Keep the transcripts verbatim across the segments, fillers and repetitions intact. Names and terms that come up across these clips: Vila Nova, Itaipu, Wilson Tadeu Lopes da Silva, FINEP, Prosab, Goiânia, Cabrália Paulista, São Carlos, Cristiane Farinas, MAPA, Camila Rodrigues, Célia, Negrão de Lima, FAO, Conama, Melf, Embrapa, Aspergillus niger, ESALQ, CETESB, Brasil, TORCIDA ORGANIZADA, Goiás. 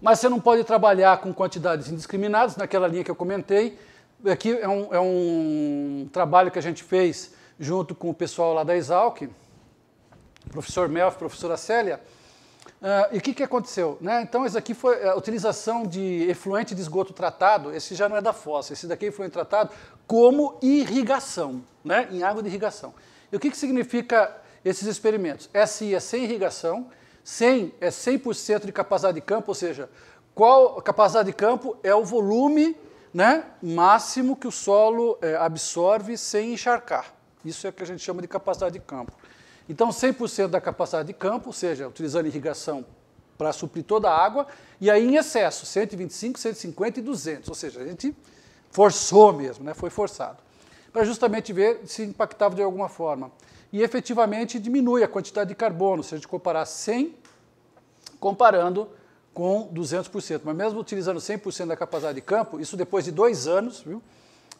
mas você não pode trabalhar com quantidades indiscriminadas, naquela linha que eu comentei. Aqui é um, é um trabalho que a gente fez junto com o pessoal lá da ESALQ, professor Melf, professora Célia. Uh, e o que, que aconteceu? Né? Então, isso aqui foi a utilização de efluente de esgoto tratado, esse já não é da fossa, esse daqui é efluente tratado, como irrigação, né? Em água de irrigação. E o que, que significa esses experimentos? S I é sem irrigação, cem é cem por cento de capacidade de campo, ou seja, qual capacidade de campo é o volume, né, máximo que o solo é, absorve sem encharcar. Isso é o que a gente chama de capacidade de campo. Então, cem por cento da capacidade de campo, ou seja, utilizando irrigação para suprir toda a água, e aí em excesso, cento e vinte e cinco, cento e cinquenta e duzentos, ou seja, a gente forçou mesmo, né? Foi forçado, para justamente ver se impactava de alguma forma. E efetivamente diminui a quantidade de carbono, se a gente comparar cem, comparando com duzentos por cento. Mas mesmo utilizando cem por cento da capacidade de campo, isso depois de dois anos, viu,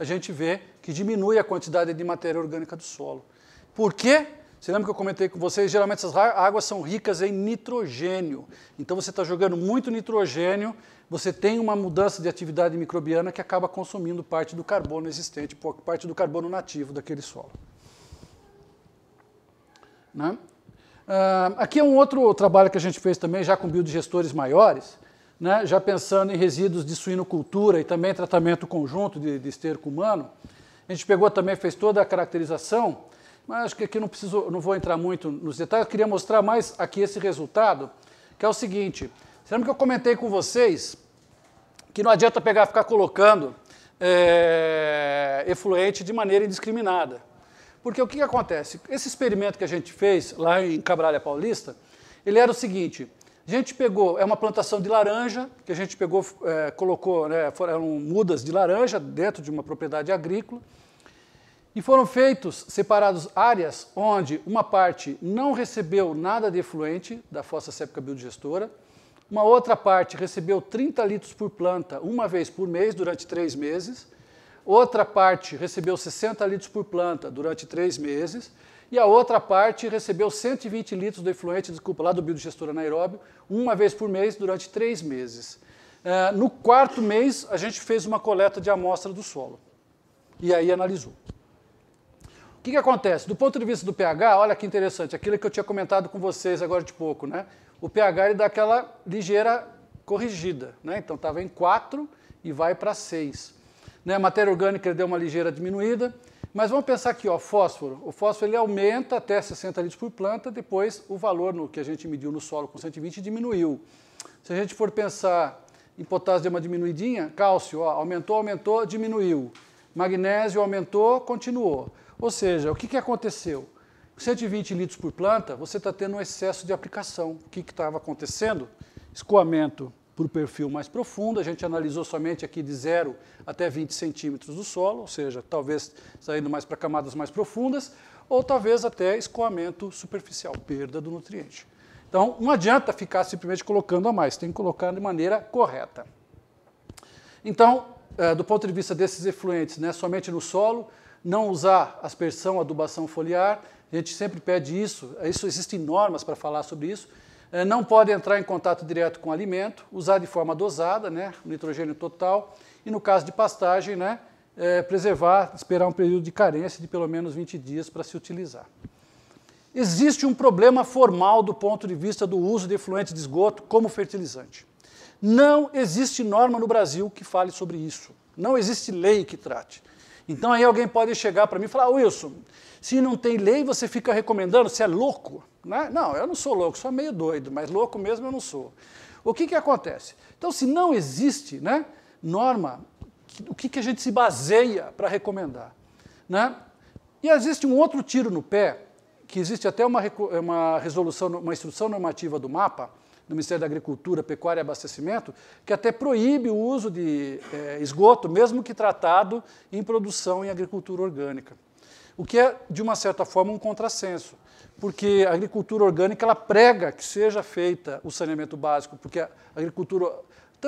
a gente vê que diminui a quantidade de matéria orgânica do solo. Por quê? Você lembra que eu comentei com vocês, geralmente essas águas são ricas em nitrogênio. Então você está jogando muito nitrogênio, você tem uma mudança de atividade microbiana que acaba consumindo parte do carbono existente, parte do carbono nativo daquele solo. Né? Ah, aqui é um outro trabalho que a gente fez também, já com biodigestores maiores, né? Já pensando em resíduos de suinocultura e também tratamento conjunto de, de esterco humano. A gente pegou também, fez toda a caracterização, mas acho que aqui não preciso, não vou entrar muito nos detalhes, eu queria mostrar mais aqui esse resultado, que é o seguinte, você lembra que eu comentei com vocês que não adianta pegar, ficar colocando é, efluente de maneira indiscriminada, porque o que, que acontece? Esse experimento que a gente fez lá em Cabrália Paulista, ele era o seguinte, a gente pegou, é uma plantação de laranja, que a gente pegou, é, colocou, né, foram mudas de laranja dentro de uma propriedade agrícola, e foram feitos, separados áreas onde uma parte não recebeu nada de efluente da fossa séptica biodigestora, uma outra parte recebeu trinta litros por planta uma vez por mês durante três meses, outra parte recebeu sessenta litros por planta durante três meses, e a outra parte recebeu cento e vinte litros do efluente, desculpa, lá do biodigestor anaeróbio, uma vez por mês durante três meses. Uh, no quarto mês, a gente fez uma coleta de amostra do solo, e aí analisou. O que, que acontece? Do ponto de vista do pH, olha que interessante, aquilo que eu tinha comentado com vocês agora de pouco, né? O pH ele dá aquela ligeira corrigida, né? Então estava em quatro e vai para seis. Né? A matéria orgânica ele deu uma ligeira diminuída, mas vamos pensar aqui, ó, fósforo. O fósforo ele aumenta até sessenta litros por planta, depois o valor no, que a gente mediu no solo com cento e vinte diminuiu. Se a gente for pensar em potássio deu uma diminuidinha, cálcio ó, aumentou, aumentou, diminuiu. Magnésio aumentou, continuou. Ou seja, o que, que aconteceu? cento e vinte litros por planta, você está tendo um excesso de aplicação. O que estava acontecendo? Escoamento para o perfil mais profundo, a gente analisou somente aqui de zero até vinte centímetros do solo, ou seja, talvez saindo mais para camadas mais profundas, ou talvez até escoamento superficial, perda do nutriente. Então, não adianta ficar simplesmente colocando a mais, tem que colocar de maneira correta. Então, do ponto de vista desses efluentes, né, somente no solo, não usar aspersão, adubação foliar, a gente sempre pede isso, isso existem normas para falar sobre isso, é, não pode entrar em contato direto com o alimento, usar de forma dosada, né, nitrogênio total, e no caso de pastagem, né, é, preservar, esperar um período de carência de pelo menos vinte dias para se utilizar. Existe um problema formal do ponto de vista do uso de efluentes de esgoto como fertilizante. Não existe norma no Brasil que fale sobre isso, não existe lei que trate. Então aí alguém pode chegar para mim e falar, ah, Wilson, se não tem lei você fica recomendando, você é louco? Né? Não, eu não sou louco, sou meio doido, mas louco mesmo eu não sou. O que, que acontece? Então se não existe, né, norma, o que, que a gente se baseia para recomendar? Né? E existe um outro tiro no pé, que existe até uma, uma resolução, uma instrução normativa do MAPA, do Ministério da Agricultura, Pecuária e Abastecimento, que até proíbe o uso de é, esgoto, mesmo que tratado em produção em agricultura orgânica. O que é, de uma certa forma, um contrassenso, porque a agricultura orgânica ela prega que seja feita o saneamento básico, porque a agricultura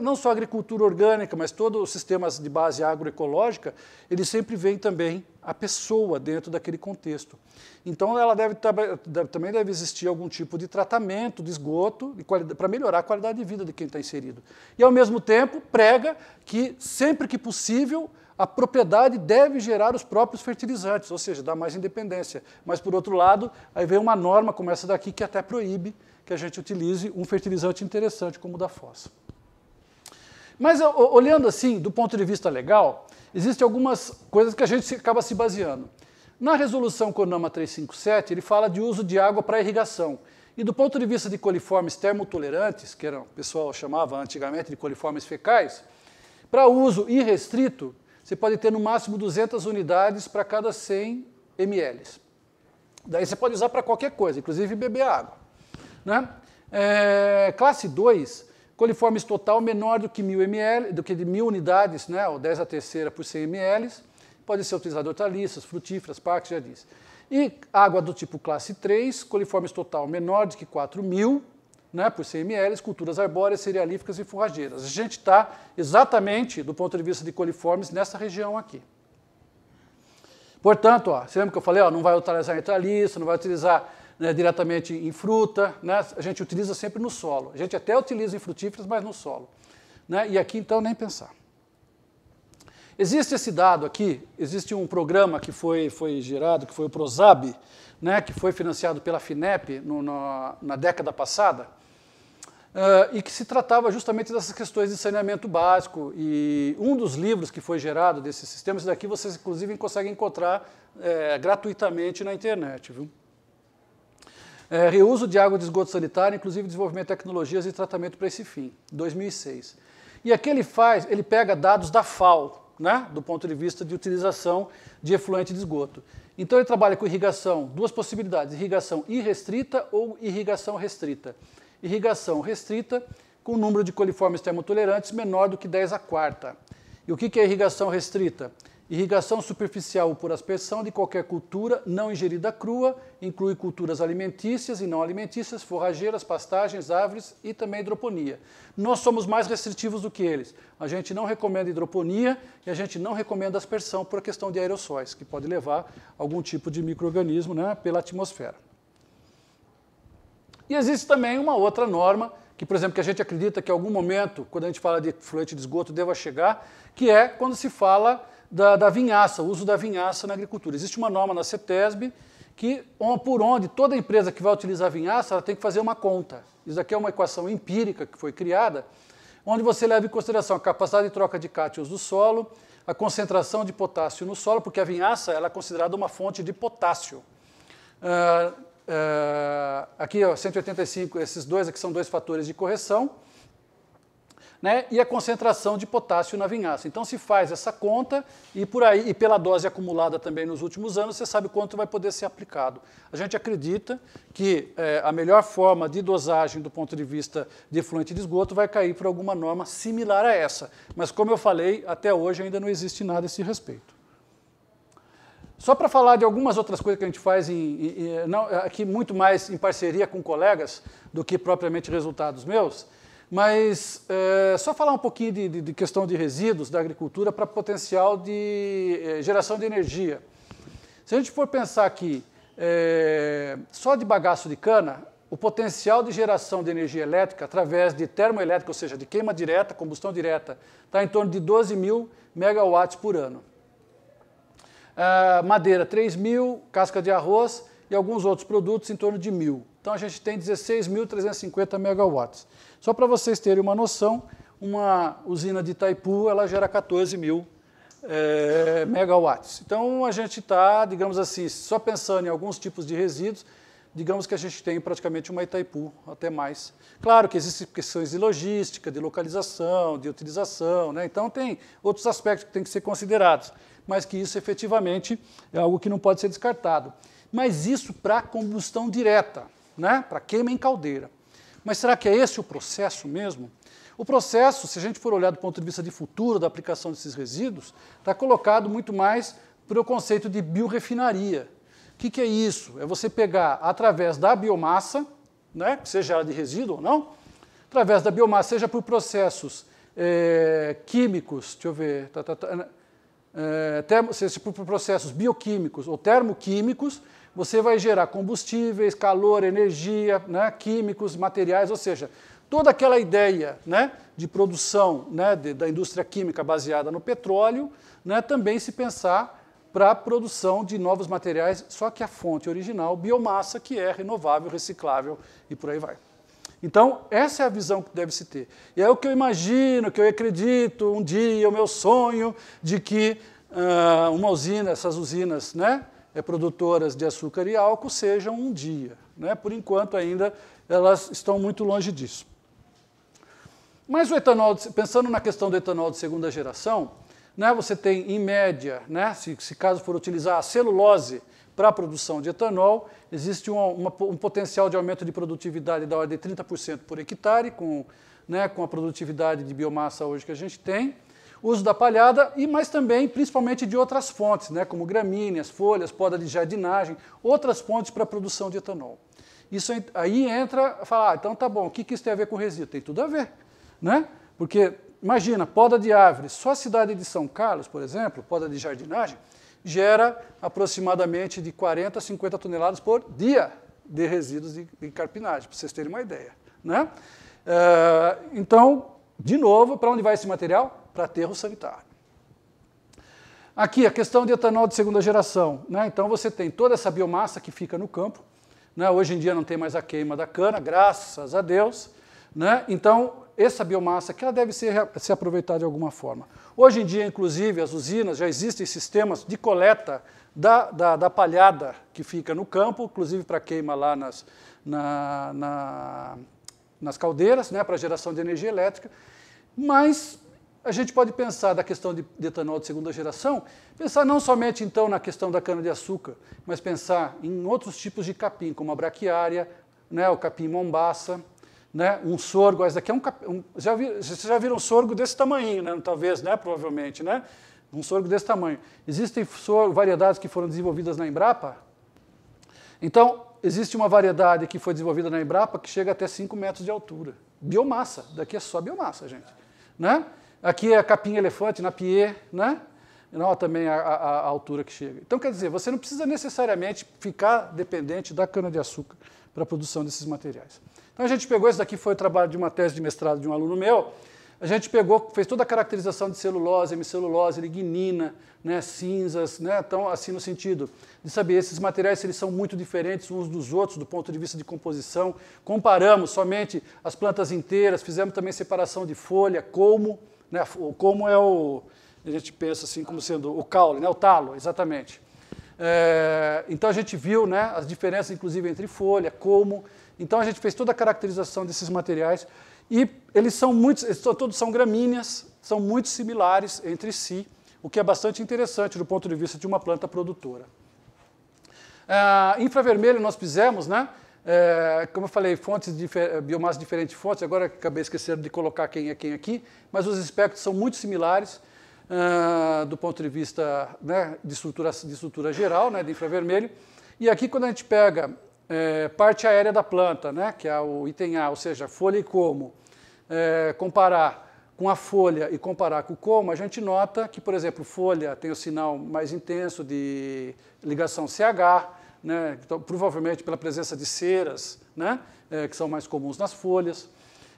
não só a agricultura orgânica, mas todos os sistemas de base agroecológica, eles sempre veem também a pessoa dentro daquele contexto. Então, ela deve, também deve existir algum tipo de tratamento de esgoto para melhorar a qualidade de vida de quem está inserido. E, ao mesmo tempo, prega que, sempre que possível, a propriedade deve gerar os próprios fertilizantes, ou seja, dá mais independência. Mas, por outro lado, aí vem uma norma como essa daqui que até proíbe que a gente utilize um fertilizante interessante como o da Foz. Mas, olhando assim, do ponto de vista legal, existem algumas coisas que a gente acaba se baseando. Na resolução Conama trezentos e cinquenta e sete, ele fala de uso de água para irrigação. E do ponto de vista de coliformes termotolerantes, que eram, o pessoal chamava antigamente de coliformes fecais, para uso irrestrito, você pode ter no máximo duzentas unidades para cada cem mililitros. Daí você pode usar para qualquer coisa, inclusive beber água, né? É, classe dois, coliformes total menor do que, mil mililitros, do que de mil unidades, né, ou dez à terceira por cem mililitros, pode ser utilizado em hortaliças, frutíferas, parques, jardins. E água do tipo classe três, coliformes total menor do que quatro mil, né, por cem mililitros, culturas arbóreas, cerealíficas e forrageiras. A gente está exatamente, do ponto de vista de coliformes, nessa região aqui. Portanto, ó, você lembra que eu falei, ó, não vai utilizar em hortaliça, não vai utilizar, né, diretamente em fruta, né? A gente utiliza sempre no solo. A gente até utiliza em frutíferas, mas no solo, né? E aqui, então, nem pensar. Existe esse dado aqui, existe um programa que foi, foi gerado, que foi o Prosab, né, que foi financiado pela FINEP no, no, na década passada, uh, e que se tratava justamente dessas questões de saneamento básico. E um dos livros que foi gerado desse sistema, esse daqui vocês, inclusive, conseguem encontrar é, gratuitamente na internet, viu? É, Reuso de água de esgoto sanitário, inclusive desenvolvimento de tecnologias e tratamento para esse fim, dois mil e seis. E aqui ele faz, ele pega dados da FAO, né, do ponto de vista de utilização de efluente de esgoto. Então ele trabalha com irrigação, duas possibilidades, irrigação irrestrita ou irrigação restrita. Irrigação restrita com número de coliformes termotolerantes menor do que dez à quarta. E o que é irrigação restrita? Irrigação superficial ou por aspersão de qualquer cultura não ingerida crua, inclui culturas alimentícias e não alimentícias, forrageiras, pastagens, árvores e também hidroponia. Nós somos mais restritivos do que eles. A gente não recomenda hidroponia e a gente não recomenda aspersão por questão de aerossóis, que pode levar algum tipo de micro-organismo, né, pela atmosfera. E existe também uma outra norma, que, por exemplo, que a gente acredita que em algum momento, quando a gente fala de efluente de esgoto, deva chegar, que é quando se fala da, da vinhaça, o uso da vinhaça na agricultura. Existe uma norma na CETESB que, por onde toda empresa que vai utilizar vinhaça, ela tem que fazer uma conta. Isso aqui é uma equação empírica que foi criada, onde você leva em consideração a capacidade de troca de cátions do solo, a concentração de potássio no solo, porque a vinhaça ela é considerada uma fonte de potássio. Uh, Uh, aqui, ó, cento e oitenta e cinco, esses dois aqui são dois fatores de correção, né, e a concentração de potássio na vinhaça. Então, se faz essa conta e, por aí, e pela dose acumulada também nos últimos anos, você sabe quanto vai poder ser aplicado. A gente acredita que é, a melhor forma de dosagem do ponto de vista de efluente de esgoto vai cair por alguma norma similar a essa. Mas, como eu falei, até hoje ainda não existe nada a esse respeito. Só para falar de algumas outras coisas que a gente faz em, em, não, aqui muito mais em parceria com colegas do que propriamente resultados meus, mas é, só falar um pouquinho de, de, de questão de resíduos da agricultura para potencial de é, geração de energia. Se a gente for pensar aqui é, só de bagaço de cana, o potencial de geração de energia elétrica através de termoelétrica, ou seja, de queima direta, combustão direta, está em torno de doze mil megawatts por ano. Uh, madeira, três mil, casca de arroz e alguns outros produtos em torno de mil. Então, a gente tem dezesseis mil trezentos e cinquenta megawatts. Só para vocês terem uma noção, uma usina de Itaipu, ela gera quatorze mil é, megawatts. Então, a gente está, digamos assim, só pensando em alguns tipos de resíduos, digamos que a gente tem praticamente uma Itaipu, até mais. Claro que existem questões de logística, de localização, de utilização, né? Então, tem outros aspectos que têm que ser considerados, mas que isso efetivamente é algo que não pode ser descartado. Mas isso para combustão direta, né? Para queima em caldeira. Mas será que é esse o processo mesmo? O processo, se a gente for olhar do ponto de vista de futuro da aplicação desses resíduos, está colocado muito mais para o conceito de biorefinaria. O que, que é isso? É você pegar através da biomassa, né? Seja ela de resíduo ou não, através da biomassa, seja por processos é, químicos, deixa eu ver, tá, tá, tá, é, termo, se, se por processos bioquímicos ou termoquímicos, você vai gerar combustíveis, calor, energia, né, químicos, materiais, ou seja, toda aquela ideia, né, de produção, né, de, da indústria química baseada no petróleo, né, também se pensar para a produção de novos materiais, só que a fonte original, biomassa, que é renovável, reciclável e por aí vai. Então, essa é a visão que deve se ter. E é o que eu imagino, que eu acredito, um dia, o meu sonho, de que uh, uma usina, essas usinas, né, produtoras de açúcar e álcool sejam um dia. Né? Por enquanto, ainda, elas estão muito longe disso. Mas o etanol, pensando na questão do etanol de segunda geração, né, você tem, em média, né, se, se caso for utilizar a celulose para a produção de etanol, existe uma, uma, um potencial de aumento de produtividade da ordem de trinta por cento por hectare, com, né, com a produtividade de biomassa hoje que a gente tem, uso da palhada, e mas também, principalmente, de outras fontes, né, como gramíneas, folhas, poda de jardinagem, outras fontes para a produção de etanol. Isso aí entra, fala, ah, então tá bom, o que, que isso tem a ver com resíduo? Tem tudo a ver, né? Porque, imagina, poda de árvores, só a cidade de São Carlos, por exemplo, poda de jardinagem, gera aproximadamente de quarenta a cinquenta toneladas por dia de resíduos de, de carpinagem, para vocês terem uma ideia. Né? Uh, então, de novo, para onde vai esse material? Para aterro sanitário. Aqui, a questão de etanol de segunda geração. Né? Então, você tem toda essa biomassa que fica no campo. Né? Hoje em dia não tem mais a queima da cana, graças a Deus. Né? Então, essa biomassa que ela deve ser, ser aproveitada de alguma forma. Hoje em dia, inclusive, as usinas já existem sistemas de coleta da, da, da palhada que fica no campo, inclusive para queima lá nas, na, na, nas caldeiras, né, para geração de energia elétrica. Mas a gente pode pensar da questão de, de etanol de segunda geração, pensar não somente então na questão da cana-de-açúcar, mas pensar em outros tipos de capim, como a braquiária, né, o capim mombaça, né, um sorgo, esse daqui é um, um já vi, vocês já viram um sorgo desse tamanho, né, talvez, né, provavelmente, né, um sorgo desse tamanho. Existem sorgo, variedades que foram desenvolvidas na Embrapa? Então, existe uma variedade que foi desenvolvida na Embrapa que chega até cinco metros de altura. Biomassa, daqui é só biomassa, gente. Né? Aqui é capim-elefante, na Piê, né? Não, também a, a, a altura que chega. Então, quer dizer, você não precisa necessariamente ficar dependente da cana-de-açúcar para a produção desses materiais. Então a gente pegou, esse daqui foi o trabalho de uma tese de mestrado de um aluno meu, a gente pegou, fez toda a caracterização de celulose, hemicelulose, lignina, né, cinzas, né, então assim no sentido de saber esses materiais, se eles são muito diferentes uns dos outros do ponto de vista de composição, comparamos somente as plantas inteiras, fizemos também separação de folha, como, né, o como é o, a gente pensa assim como sendo o caule, né, o talo, exatamente. É, então a gente viu, né, as diferenças inclusive entre folha, como... Então a gente fez toda a caracterização desses materiais e eles são muitos, eles são, todos são gramíneas, são muito similares entre si, o que é bastante interessante do ponto de vista de uma planta produtora. Ah, infravermelho nós fizemos, né? É, como eu falei, fontes de biomassa de diferentes fontes, agora acabei esquecendo de colocar quem é quem aqui, mas os espectros são muito similares ah, do ponto de vista, né, de, estrutura, de estrutura geral, né, de infravermelho. E aqui quando a gente pega... É, parte aérea da planta, né, que é o item A, ou seja, folha e como, é, comparar com a folha e comparar com o como, a gente nota que, por exemplo, folha tem o sinal mais intenso de ligação C H, né, então, provavelmente pela presença de ceras, né, é, que são mais comuns nas folhas.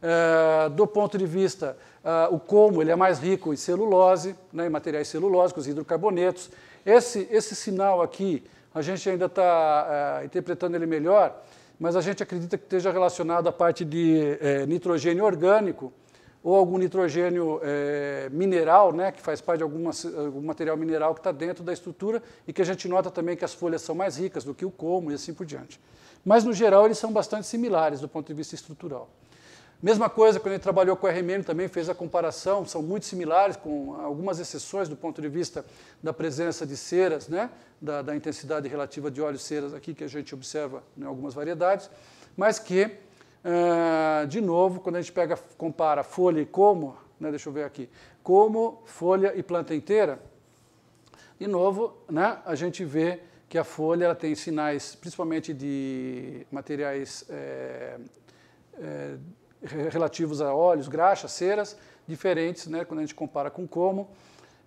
É, do ponto de vista, é, o como ele é mais rico em celulose, né, em materiais celulósicos, hidrocarbonetos. Esse, esse sinal aqui, a gente ainda está é, interpretando ele melhor, mas a gente acredita que esteja relacionado à parte de é, nitrogênio orgânico ou algum nitrogênio é, mineral, né, que faz parte de alguma, algum material mineral que está dentro da estrutura e que a gente nota também que as folhas são mais ricas do que o como e assim por diante. Mas, no geral, eles são bastante similares do ponto de vista estrutural. Mesma coisa, quando ele trabalhou com o R M M, também fez a comparação, são muito similares, com algumas exceções do ponto de vista da presença de ceras, né, da, da intensidade relativa de óleos ceras aqui, que a gente observa em algumas variedades, mas que, ah, de novo, quando a gente pega, compara folha e como, né, deixa eu ver aqui, como, folha e planta inteira, de novo, né, a gente vê que a folha ela tem sinais, principalmente de materiais... É, é, relativos a óleos, graxas, ceras, diferentes, né, quando a gente compara com como,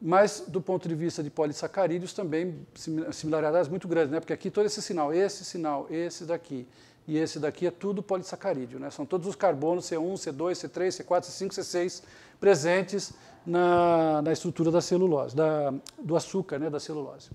mas do ponto de vista de polissacarídeos também similaridades muito grandes, né, porque aqui todo esse sinal, esse sinal, esse daqui e esse daqui é tudo polissacarídeo, né, são todos os carbonos C um, C dois, C três, C quatro, C cinco, C seis presentes na, na estrutura da celulose, da, do açúcar, né, da celulose.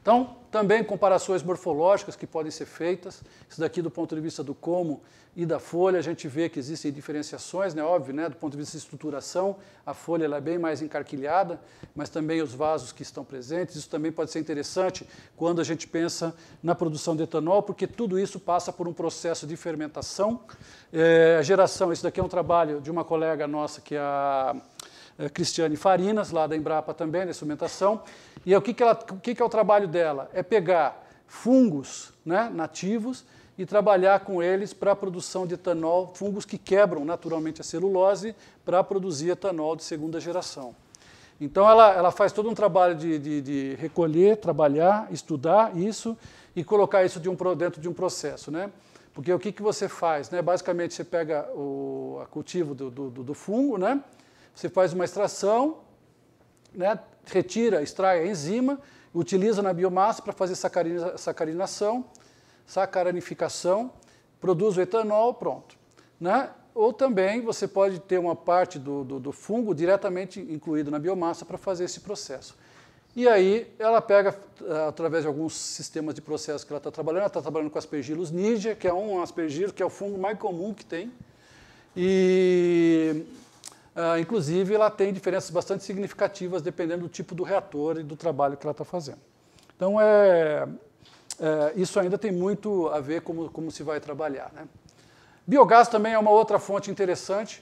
Então, também comparações morfológicas que podem ser feitas. Isso daqui do ponto de vista do como e da folha, a gente vê que existem diferenciações, né? Óbvio, né? Do ponto de vista de estruturação, a folha ela é bem mais encarquilhada, mas também os vasos que estão presentes. Isso também pode ser interessante quando a gente pensa na produção de etanol, porque tudo isso passa por um processo de fermentação. É, geração, isso daqui é um trabalho de uma colega nossa, que é a Cristiane Farinas, lá da Embrapa também, na instrumentação. E o que que ela, o que que é o trabalho dela? É pegar fungos, né, nativos e trabalhar com eles para a produção de etanol, fungos que quebram naturalmente a celulose para produzir etanol de segunda geração. Então, ela, ela faz todo um trabalho de, de, de recolher, trabalhar, estudar isso e colocar isso de um, dentro de um processo, né? Porque o que que você faz, né? Basicamente, você pega o a cultivo do, do, do fungo, né? Você faz uma extração, né, retira, extrai a enzima, utiliza na biomassa para fazer sacarina, sacarinação, sacaranificação, produz o etanol, pronto. Né? Ou também você pode ter uma parte do, do, do fungo diretamente incluído na biomassa para fazer esse processo. E aí ela pega, através de alguns sistemas de processo que ela está trabalhando, ela está trabalhando com Aspergillus niger, que é um aspergillus, que é o fungo mais comum que tem, e... Uh, inclusive, ela tem diferenças bastante significativas dependendo do tipo do reator e do trabalho que ela está fazendo. Então, é, é, isso ainda tem muito a ver como, como se vai trabalhar, né? Biogás também é uma outra fonte interessante.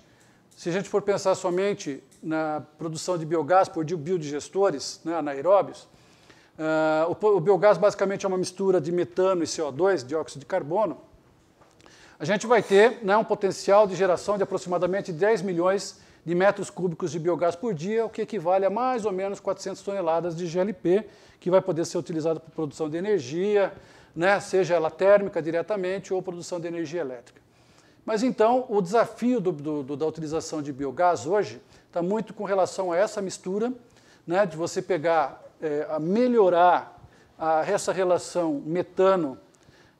Se a gente for pensar somente na produção de biogás por biodigestores, né, anaeróbios, uh, o, o biogás basicamente é uma mistura de metano e C O dois, dióxido de carbono. A gente vai ter, né, um potencial de geração de aproximadamente dez milhões de metros cúbicos de biogás por dia, o que equivale a mais ou menos quatrocentas toneladas de G L P, que vai poder ser utilizado para produção de energia, né, seja ela térmica diretamente ou produção de energia elétrica. Mas então, o desafio do, do, da utilização de biogás hoje está muito com relação a essa mistura, né, de você pegar, é, a melhorar a, essa relação metano,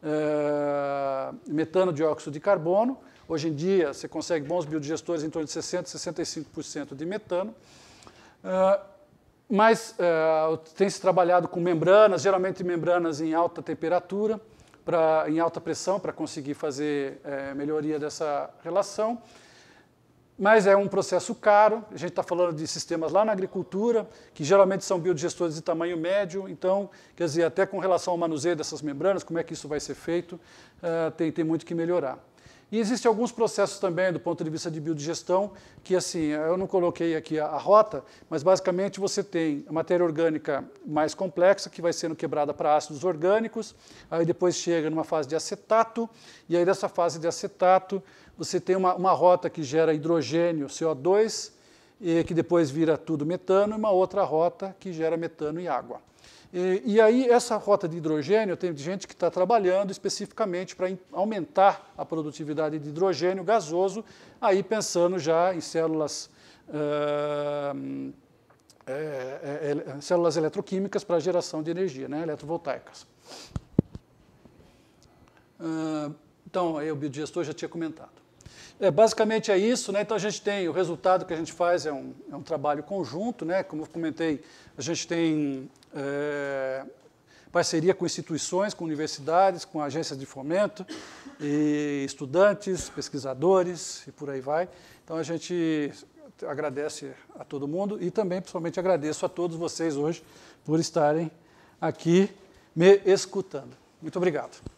é, metano-dióxido de carbono. Hoje em dia, você consegue bons biodigestores em torno de sessenta por cento, sessenta e cinco por cento de metano. Uh, mas uh, tem se trabalhado com membranas, geralmente membranas em alta temperatura, pra, em alta pressão, para conseguir fazer é, melhoria dessa relação. Mas é um processo caro. A gente está falando de sistemas lá na agricultura, que geralmente são biodigestores de tamanho médio. Então, quer dizer, até com relação ao manuseio dessas membranas, como é que isso vai ser feito, uh, tem, tem muito que melhorar. E existem alguns processos também, do ponto de vista de biodigestão, que assim, eu não coloquei aqui a, a rota, mas basicamente você tem a matéria orgânica mais complexa, que vai sendo quebrada para ácidos orgânicos, aí depois chega numa fase de acetato, e aí dessa fase de acetato você tem uma, uma rota que gera hidrogênio, C O dois, e que depois vira tudo metano, e uma outra rota que gera metano e água. E, e aí, essa rota de hidrogênio, tem gente que está trabalhando especificamente para aumentar a produtividade de hidrogênio gasoso, aí pensando já em células, uh, é, é, células eletroquímicas para geração de energia, né, eletrovoltaicas. Uh, então, aí o biodigestor já tinha comentado. É, basicamente é isso, né? Então a gente tem, o resultado que a gente faz é um, é um trabalho conjunto, né? Como eu comentei, a gente tem é, parceria com instituições, com universidades, com agências de fomento, e estudantes, pesquisadores e por aí vai. Então a gente agradece a todo mundo e também, principalmente, agradeço a todos vocês hoje por estarem aqui me escutando. Muito obrigado.